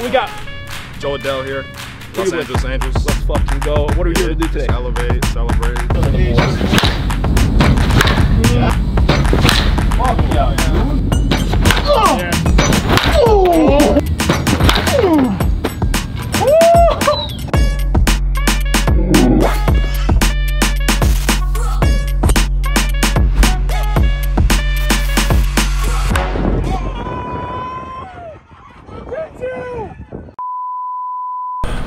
We got Joe Adell here, Los Angeles Angels. Let's fucking go. What are we here to do today? Elevate, celebrate.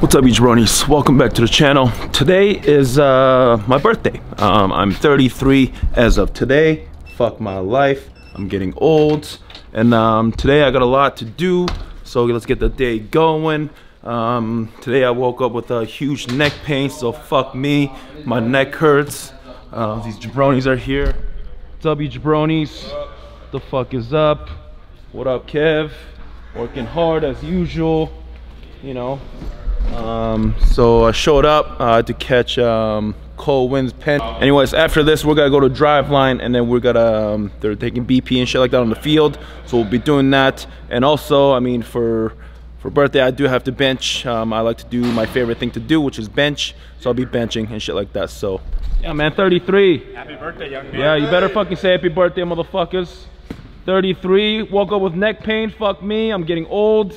What's up, jabronis? Welcome back to the channel. Today is my birthday. I'm 33 as of today. Fuck my life. I'm getting old. And today I got a lot to do. So let's get the day going. Today I woke up with a huge neck pain. So fuck me. My neck hurts. These jabronis are here. What's up, jabronis? What the fuck is up? What up, Kev? Working hard as usual. You know. So I showed up to catch Colt Winn's pen. Anyways, after this we're gonna go to Driveline, and then we're gonna they're taking BP and shit like that on the field, so we'll be doing that. And also, I mean, for birthday I do have to bench. I like to do my favorite thing to do, which is bench, so I'll be benching and shit like that. So yeah, man, 33. Happy birthday, young man. Yeah, you better fucking say happy birthday, motherfuckers. 33, woke up with neck pain. Fuck me, I'm getting old.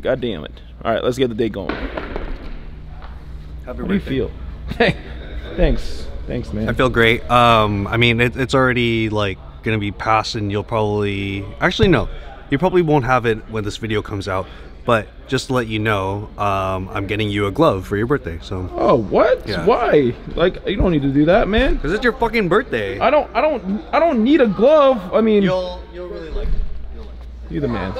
God damn it. All right, let's get the day going. How do you feel? Thanks, man. I feel great. I mean, it's already like gonna be past, and you'll probably, actually no, you probably won't have it when this video comes out. But just to let you know, I'm getting you a glove for your birthday. So. Oh, what? Yeah. Why? Like, you don't need to do that, man. Because it's your fucking birthday. I don't need a glove. I mean. You'll really like it. You the man.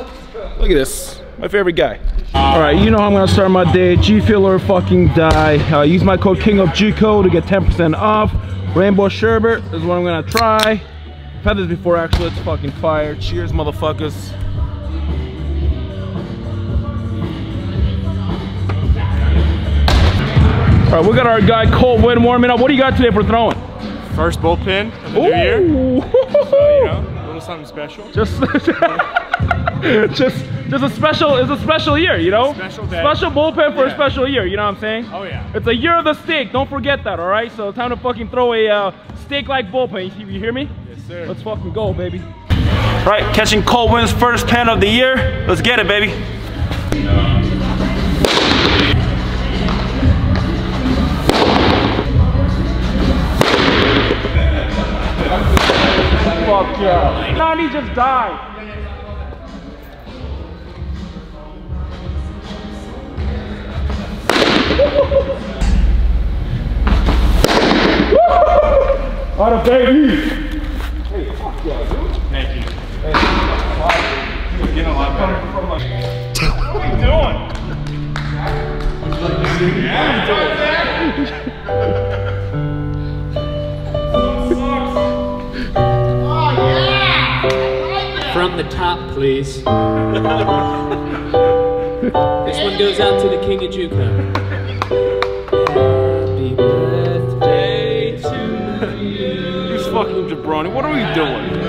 Look at this. My favorite guy. Alright, you know how I'm gonna start my day. G Fuel or fucking die. Use my code King of JUCO to get 10% off. Rainbow Sherbet is what I'm gonna try. I've had this before, actually. It's fucking fire. Cheers, motherfuckers. Alright, we got our guy Colt Winn warming up. What do you got today for throwing? First bullpen of the new year. So, you know, a little something special. Just a special, it's a special year, you know? Special day. Special bullpen for a special year, you know what I'm saying? Oh yeah. It's a year of the steak, don't forget that, alright? So time to fucking throw a steak-like bullpen, you hear me? Yes sir. Let's fucking go, baby. Alright, catching Colt Winn's first pen of the year. Let's get it, baby. Fuck yeah. Nani just died. What a baby! Hey, fuck yeah, dude. Thank you. Thank you. You're getting a lot better. What are we doing? Yeah. From the top, please. This one goes out to the King of JUCO. Jabroni, what are we doing?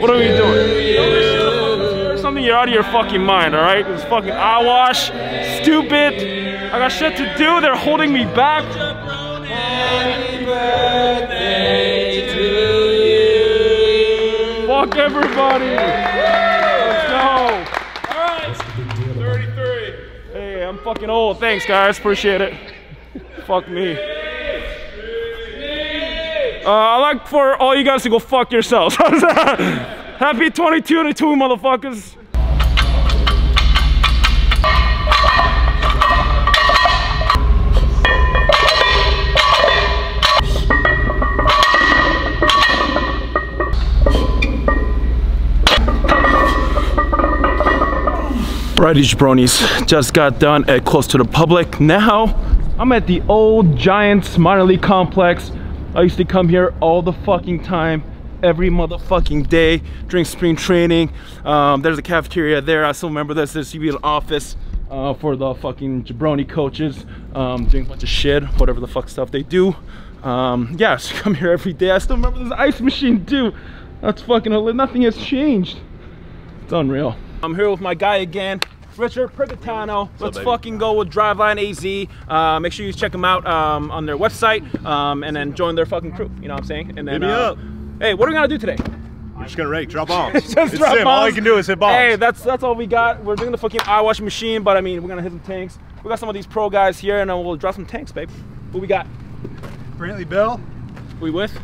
What are we doing? There's something, you're out of your fucking mind, alright? It's fucking eyewash, stupid. I got shit to do, they're holding me back. Happy birthday to you. Fuck everybody. Let's go. Alright, 33. Hey, I'm fucking old. Thanks guys, appreciate it. Fuck me. I'd like for all you guys to go fuck yourselves. Happy 22-2, motherfuckers. Righty, jabronis. Just got done at Close to the Public. Now, I'm at the old Giants minor league complex. I used to come here all the fucking time, every motherfucking day during spring training. There's a cafeteria there. I still remember this. There used to be an office for the fucking jabroni coaches, doing a bunch of shit, whatever the fuck stuff they do. Yeah, I used to come here every day. I still remember this ice machine too. That's fucking hilarious. Nothing has changed. It's unreal. I'm here with my guy again, Richard Prigatano. Let's fucking go with Driveline AZ. Make sure you check them out on their website, and then join their fucking crew. You know what I'm saying? And then, hit me up. Hey, what are we gonna do today? We're just gonna rake, drop bombs. It's drop bombs. All you can do is hit bombs. Hey, that's all we got. We're doing the fucking eye wash machine, but I mean, we're gonna hit some tanks. We got some of these pro guys here, and we'll drop some tanks, babe. What we got? Brantley Bell. Who we with?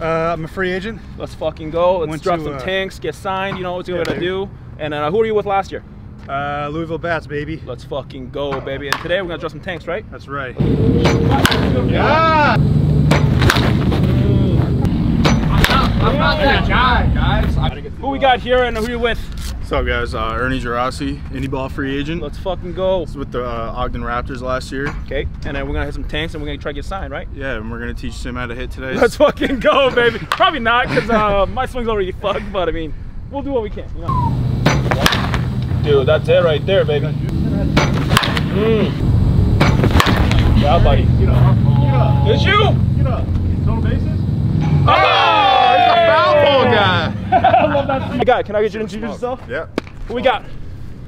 I'm a free agent. Let's fucking go. Let's drop some tanks, get signed. You know what you're gonna do. And who were you with last year? Louisville Bats, baby. Let's fucking go, baby. And today we're gonna drop some tanks, right? That's right. Yeah. I'm not that guy, guys. Who we got here and who you with? What's up, guys? Ernie Girassi, indie ball free agent. Let's fucking go. It's with the Ogden Raptors last year. Okay, and then we're gonna hit some tanks and we're gonna try to get signed, right? Yeah, and we're gonna teach Sim how to hit today. Let's fucking go, baby. Probably not, because my swing's already fucked, but I mean, we'll do what we can, you know? Dude, that's it right there, baby. Mm. Yeah, buddy. Get up. Did you? Get up. Total bases? Oh! Guy. I love that. Hey, guy, can I get you to introduce yourself? Yeah. Who we got?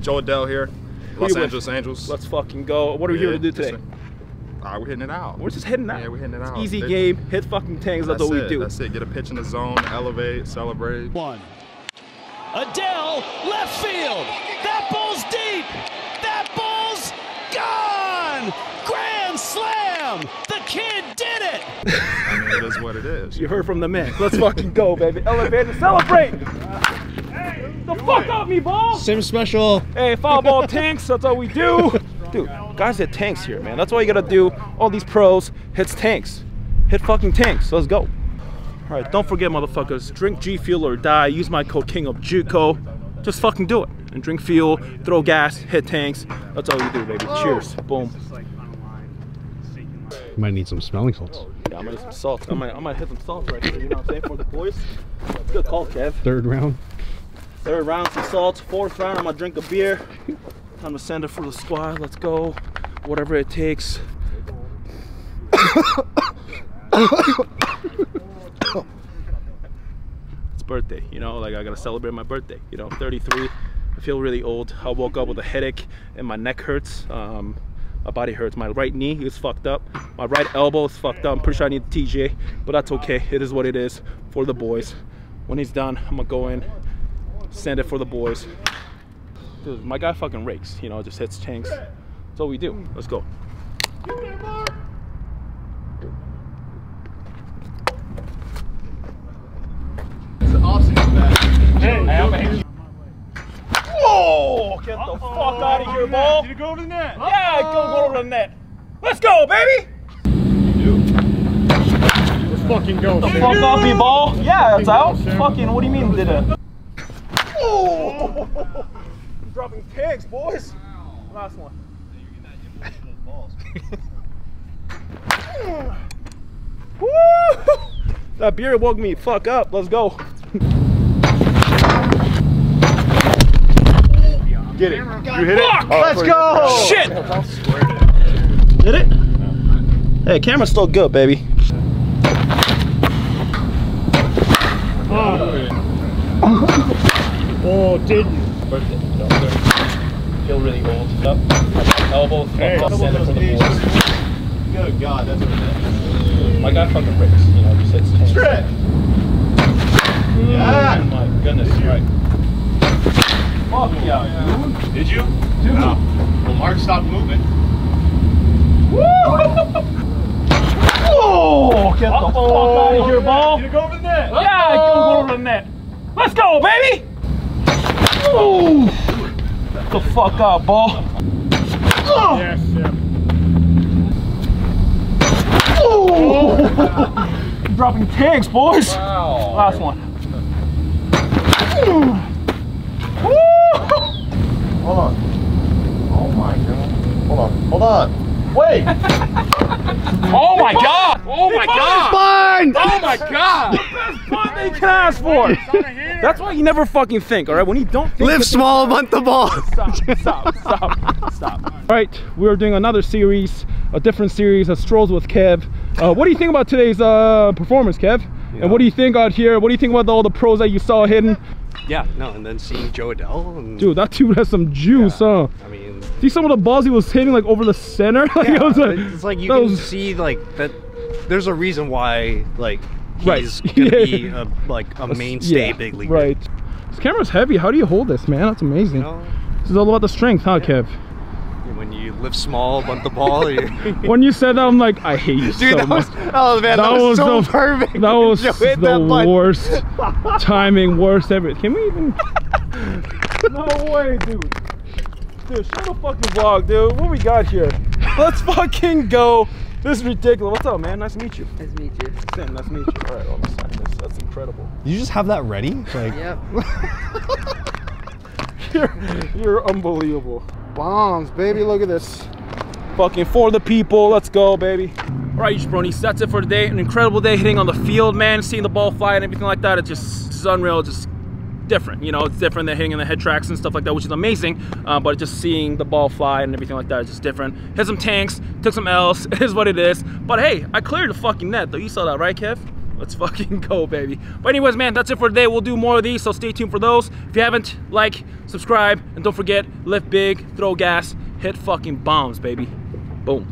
Joe Adele here, Los Angeles Angels. Let's fucking go. What are we here to do today? We're hitting it out. We're just hitting it out. Yeah, we're hitting it out. It's easy game. Hit fucking tanks. That's all we do. That's it. Get a pitch in the zone, elevate, celebrate. One. Adele, left field. That ball's deep. That ball's gone. Grand slam. The kid did it. It is what it is. You heard from the man. Let's fucking go, baby. Elevate and celebrate. Hey, the fuck up me, ball. Sim special. Hey, foul ball tanks. That's all we do. Dude, guys hit tanks here, man. That's all you gotta do. All these pros hits tanks. Hit fucking tanks. Let's go. All right, don't forget, motherfuckers. Drink G Fuel or die. Use my code King of JUCO. Just fucking do it. And drink fuel, throw gas, hit tanks. That's all you do, baby. Oh. Cheers. Boom. You might need some smelling salts. Yeah, I might need some salts. I might hit some salts right here, you know what I'm saying, for the boys. That's a good call, Kev. Third round. Third round, some salts. Fourth round, I'm gonna drink a beer. Time to send it for the squad. Let's go. Whatever it takes. It's birthday, you know, like I gotta celebrate my birthday. You know, I'm 33. I feel really old. I woke up with a headache and my neck hurts. My body hurts. My right knee is fucked up. My right elbow is fucked up. I'm pretty sure I need a TJ, but that's okay. It is what it is for the boys. When he's done, I'm gonna go in, send it for the boys. Dude, my guy fucking rakes, you know, just hits tanks. That's all we do. Let's go. It's an off-season back. Oh, get the fuck out of here, ball. Did it go over the net? Yeah, go over the net. Let's go, baby. Let's fucking go. Get the fuck off me, ball. Yeah, that's out. Fucking, what do you mean, did it? Oh, I'm dropping tags, boys. Last one. Woo! That beer woke me fuck up. Let's go. Get it. You hit it? Fuck! Oh, let's go! Shit! Did it? Hey, camera's still good, baby. Oh, did you? Feel really old. Elbows fucked up, center for the boys. Good God, that's what it is. My guy fucking breaks, you know, just hits tanks. Strip! Yeah! Oh my goodness, right. Fuck yeah, dude. Did you? Dude. No. Well, Mark stopped moving. Woo! Oh, get the fuck out of here, ball. Did it go over the net? Yeah, it goes over the net. Let's go, baby! Ooh! Get the fuck out, ball. Yes, sir. Ooh! Dropping tags, boys. Wow. Last one. Ooh. Hold on. Oh my God. Hold on. Hold on. Wait. Oh my God. Oh my God. Oh my God. That's the best punt they can ask for. That's why you never fucking think, all right? When you don't think. Live small, bunt the ball. Stop. All right, we're doing another series, a different series, a Strolls with Kev. What do you think about today's performance, Kev? Yeah. And what do you think out here? What do you think about all the pros that you saw hidden? Yeah, no, and then seeing Joe Adele. And dude, that dude has some juice, yeah, huh? I mean, see some of the balls he was hitting like over the center. Like, yeah, it's like you can see like that. There's a reason why like he's gonna be like a mainstay big league. Right. This camera's heavy. How do you hold this, man? That's amazing. You know, this is all about the strength, huh, Kev? When you lift small, bunt the ball. When you said that, I'm like, I hate you so much. Oh man, that was so perfect. That was the worst timing, worst everything. Can we even? No way, dude. Dude, show the fucking vlog, dude. What we got here? Let's fucking go. This is ridiculous. What's up, man? Nice to meet you. Nice to meet you. Sam, nice to meet you. All right, well, that's incredible. You just have that ready? Like... Yep. You're unbelievable. Bombs, baby, look at this. Fucking for the people, let's go, baby. All right, you jabronis, that's it for today. An incredible day hitting on the field, man. Seeing the ball fly and everything like that, it's just unreal, just different. You know, it's different than hitting in the head tracks and stuff like that, which is amazing, but just seeing the ball fly and everything like that is just different. Hit some tanks, took some L's, it is what it is. But hey, I cleared the fucking net, though. You saw that, right, Kev? Let's fucking go, baby. But anyways, man, that's it for today. We'll do more of these, so stay tuned for those. If you haven't, like, subscribe, and don't forget, lift big, throw gas, hit fucking bombs, baby. Boom.